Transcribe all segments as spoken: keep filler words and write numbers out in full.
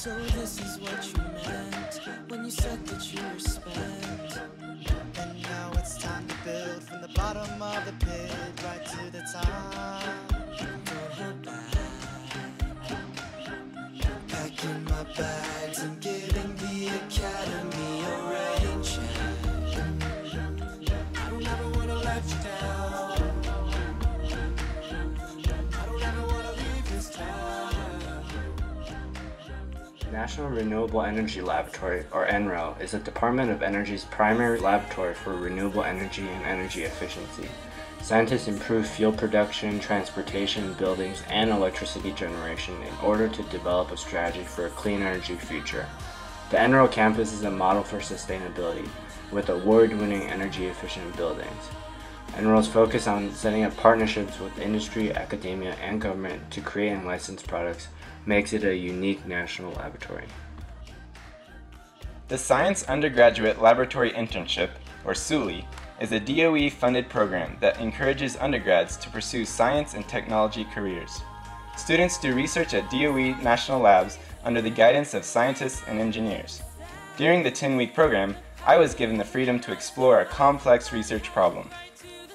So this is what you meant when you said that you were spent. And now it's time to build from the bottom of the pit right to the top. Don't hold back. Packing my bags and giving the academy a rain check. I don't ever want to let you down. National Renewable Energy Laboratory, or N R E L, is the Department of Energy's primary laboratory for renewable energy and energy efficiency. Scientists improve fuel production, transportation, buildings, and electricity generation in order to develop a strategy for a clean energy future. The N R E L campus is a model for sustainability, with award-winning energy-efficient buildings. N R E L's focus on setting up partnerships with industry, academia, and government to create and license products makes it a unique national laboratory. The Science Undergraduate Laboratory Internship, or SULI, is a D O E-funded program that encourages undergrads to pursue science and technology careers. Students do research at D O E national labs under the guidance of scientists and engineers. During the ten-week program, I was given the freedom to explore a complex research problem.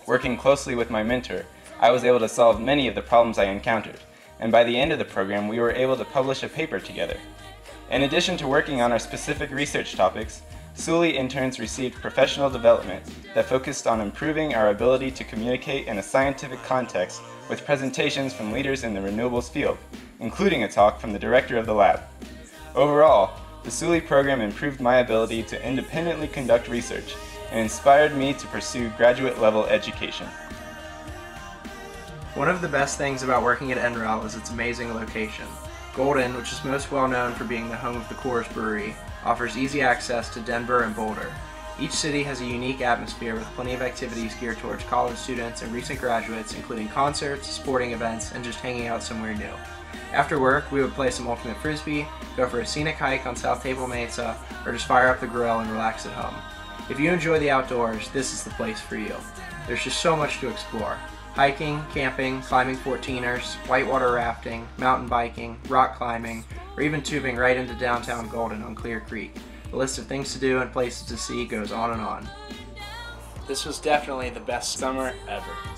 Working closely with my mentor, I was able to solve many of the problems I encountered, and by the end of the program we were able to publish a paper together. In addition to working on our specific research topics, SULI interns received professional development that focused on improving our ability to communicate in a scientific context with presentations from leaders in the renewables field, including a talk from the director of the lab. Overall, the SULI program improved my ability to independently conduct research and inspired me to pursue graduate-level education. One of the best things about working at N R E L is its amazing location. Golden, which is most well known for being the home of the Coors Brewery, offers easy access to Denver and Boulder. Each city has a unique atmosphere with plenty of activities geared towards college students and recent graduates, including concerts, sporting events, and just hanging out somewhere new. After work, we would play some ultimate frisbee, go for a scenic hike on South Table Mesa, or just fire up the grill and relax at home. If you enjoy the outdoors, this is the place for you. There's just so much to explore. Hiking, camping, climbing fourteeners, whitewater rafting, mountain biking, rock climbing, or even tubing right into downtown Golden on Clear Creek. The list of things to do and places to see goes on and on. This was definitely the best summer ever.